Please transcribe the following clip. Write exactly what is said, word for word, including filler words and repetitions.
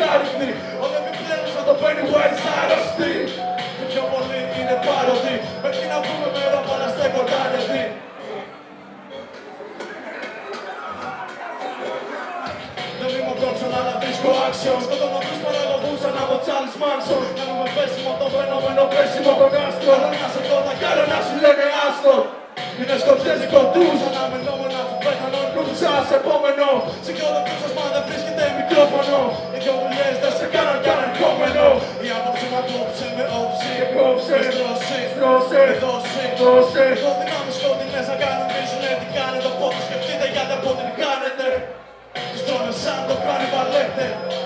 side of me. All of the players on the burning white side of me. If you're only in a parody, making a woman made up on a secondary. Actions, no to nowych sporego buza, nawet cały zmarsą. Ja mamy pessimo, to fenomeno pessimo, to gastro. Ale nasza dona, kara naszy lege astro. Minęż to wszystko dużo, nawet nowe na fupeta, no plus czasę pomeno. Sigoda pisa zmada, fryski ten mikrofono. Jak ją jest, da się karan, karan komeno. I ja poprzymam to, obczymy obcy, jak obcy. Bez trosy, trosy, dosy, dosy. Wody mamy szkody, nie zaganą, wiesz, letykane. Do podróżkę, wtedy jadę pod rykanę, te. Zdrowy sam, do prary, walety.